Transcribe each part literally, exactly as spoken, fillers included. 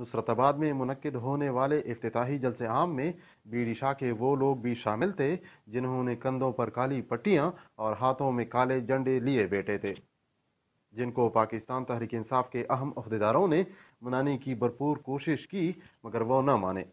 नुसरताबाद में मुनक्किद होने वाले इफ्तिताही जलसे आम में बीडी शाह के वो लोग भी शामिल थे जिन्होंने कंधों पर काली पट्टियां और हाथों में काले झंडे लिए बैठे थे, जिनको पाकिस्तान तहरीक इंसाफ के अहम अहदेदारों ने मनाने की भरपूर कोशिश की मगर वो न माने।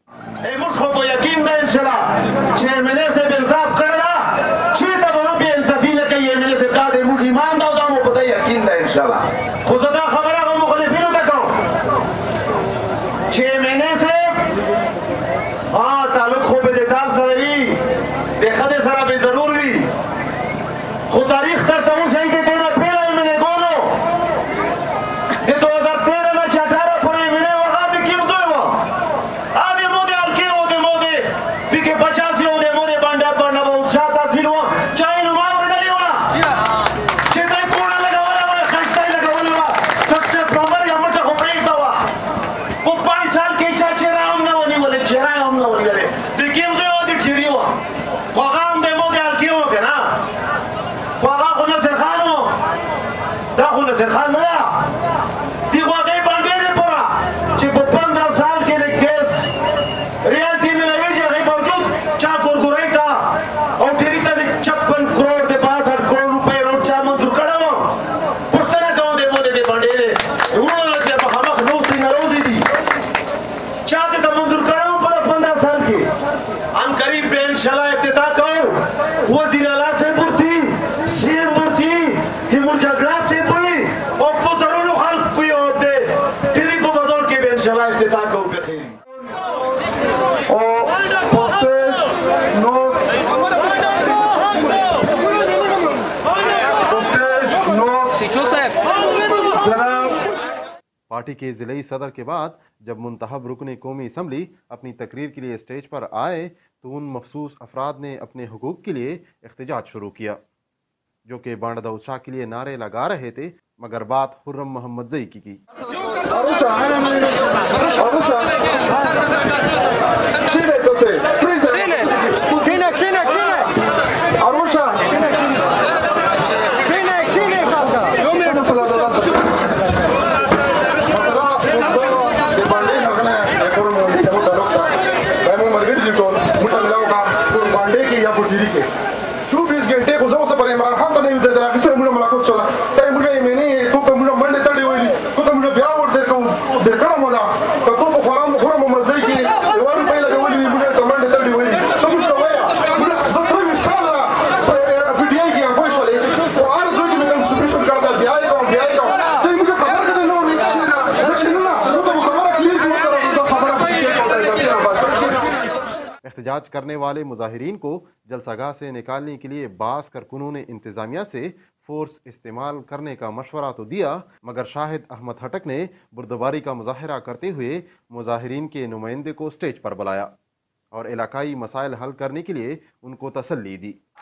पार्टी के जिले सदर के बाद जब मुंतहब रुकने कौमी असम्बली अपनी तकरीर के लिए स्टेज पर आए तो उन मखसूस अफराद ने अपने हकूक़ के लिए एहतजाज शुरू किया, जो कि बांडदौद शाह के लिए नारे लगा रहे थे, मगर बात हुर्रम मोहम्मद जई की की। एहतजाज करने वाले मुजाहिरीन को जलसागाह से निकालने के लिए बास कारकुनों ने इंतजामिया से फोर्स इस्तेमाल करने का मशवरा तो दिया, मगर शाहिद अहमद हटक ने बुर्दबारी का मुजाहरा करते हुए मुजाहिरीन के नुमाइंदे को स्टेज पर बुलाया और इलाकाई मसाइल हल करने के लिए उनको तसल्ली दी।